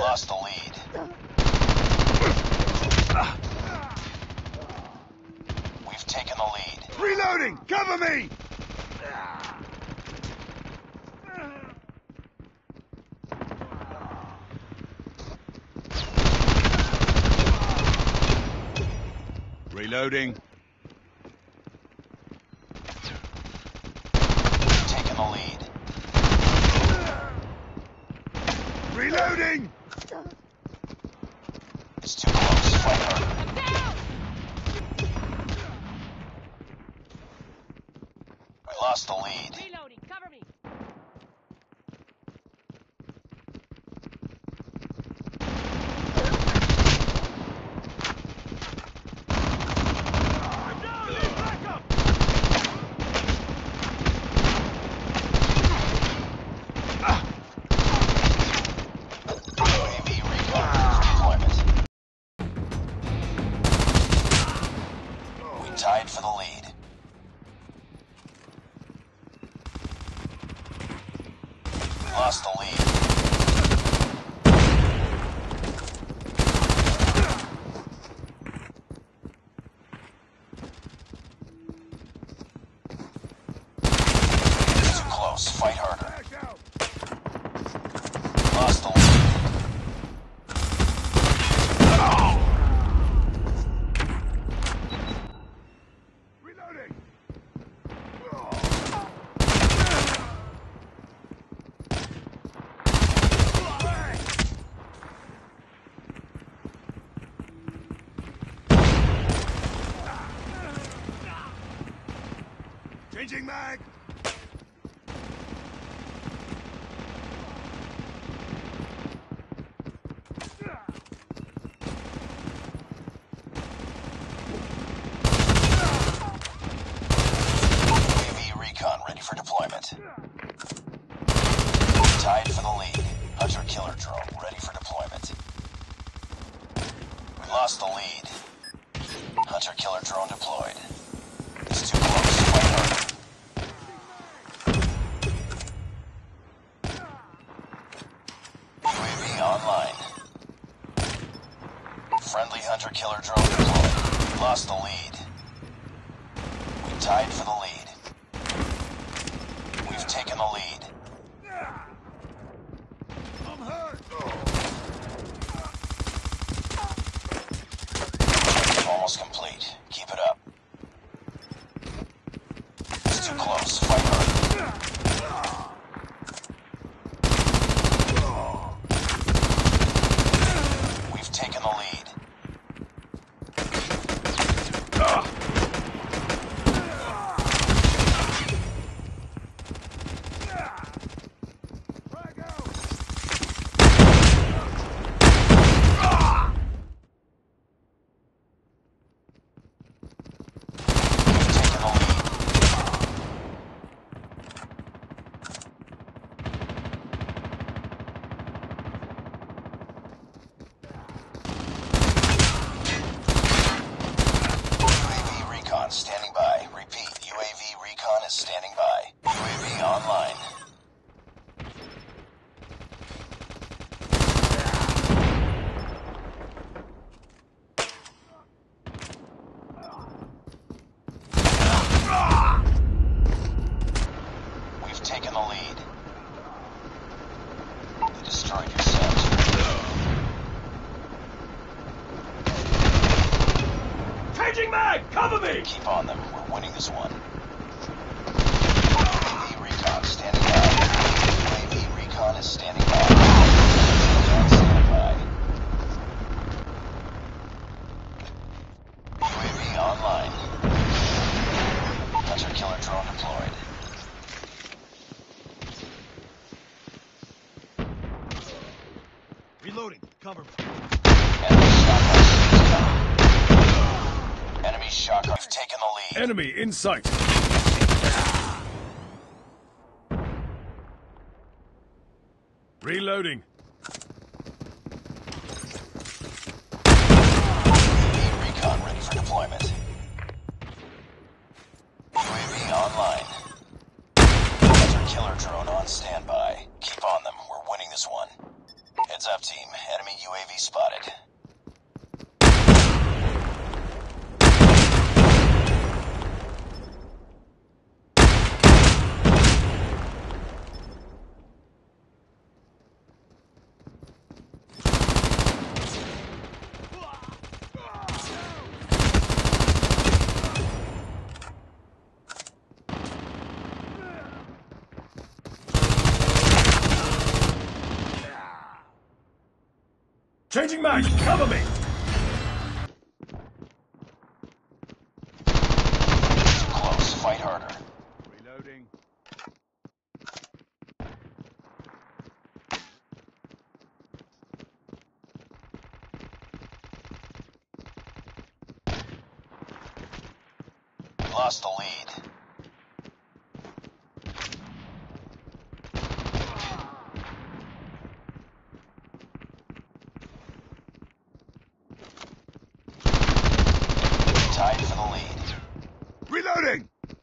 Lost the lead. We've taken the lead. Reloading! Cover me! Reloading. Taking the lead. Reloading. It's too close. Fire. I'm down. We lost the lead. Reloading. Cover me. Tied for the lead. We lost the lead. Too close. Fight harder. Lost the lead. Changing mag! UAV recon ready for deployment. Tied for the lead. Hunter killer drone ready for deployment. We lost the lead. Hunter killer drone deployed. It's too close. Fight harder. Online. Friendly hunter killer drone deployed. Lost the lead. We tied for the lead. We've taken the lead. I'm hurt. Almost complete. Keep it up. It's too close. Fight hard. Taking the lead. Standing by. Repeat, UAV recon is standing by. UAV online. We've taken the lead. They destroyed your mag! Cover me! Keep on them. We're winning this one. UAV recon standing by. UAV recon is standing by. UAV recon standing by. UAV online. Hunter killer drone deployed. Reloading. Cover me. Enemy shotgun is coming. Enemy shotgun. We've taken the lead. Enemy in sight. Reloading. UAV recon ready for deployment. UAV online. Hunter killer drone on standby. Keep on them. We're winning this one. Heads up, team. Enemy UAV spotted. Changing mag, cover me! Close, fight harder. Reloading. Lost the lead.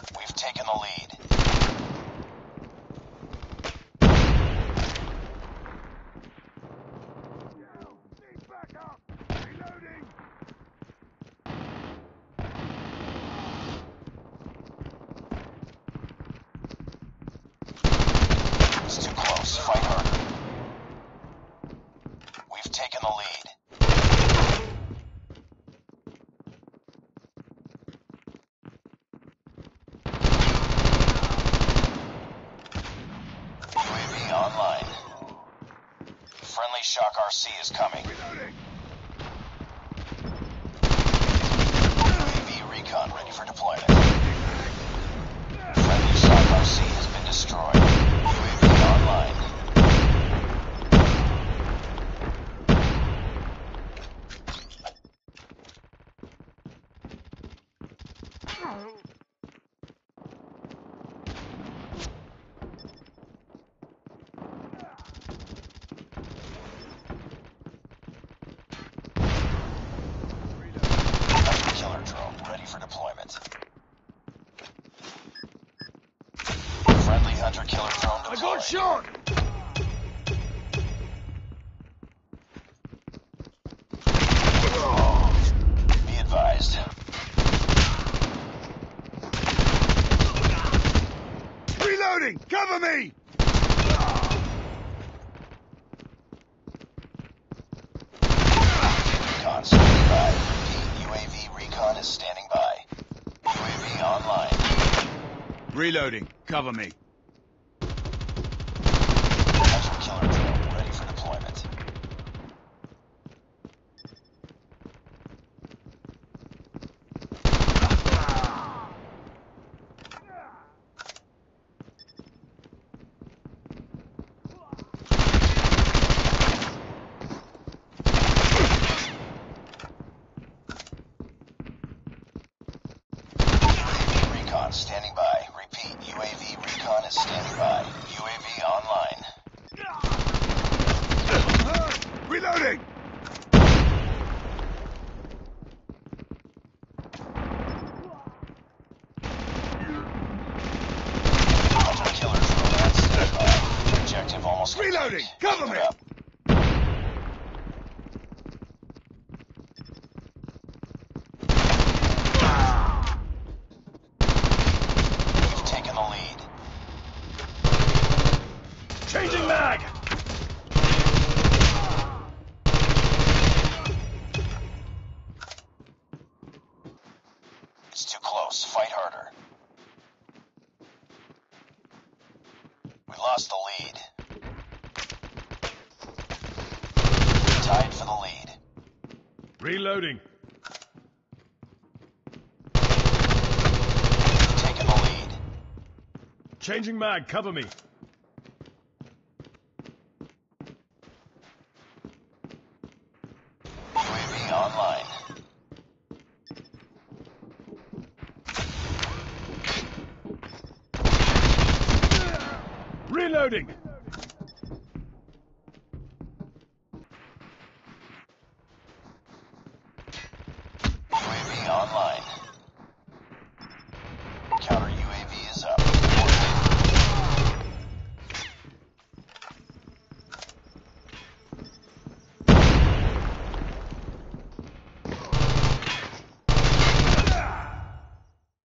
Tied for the lead. Reloading! We've taken the lead. Yo, need backup. Reloading! It's too close. Fight harder. We've taken the lead. Online. Friendly Shock RC is coming. Reloading. UAV recon ready for deployment. Friendly Shock RC has been destroyed. UAV online. Friendly hunter killer drone deployed. I got shot! Oh. Be advised. Reloading! Cover me! Recon standing by. UAV recon is standing by. UAV online. Reloading. Cover me. Hunter killer drone ready for deployment. UAV recon standing by. UAV recon is standing by. UAV online. Reloading! Hunter killer drone on standby. Objective almost complete. Reloading! Cover me! Changing mag! It's too close. Fight harder. We lost the lead. Tied for the lead. Reloading. We've taken the lead. Changing mag, cover me. Online. Reloading!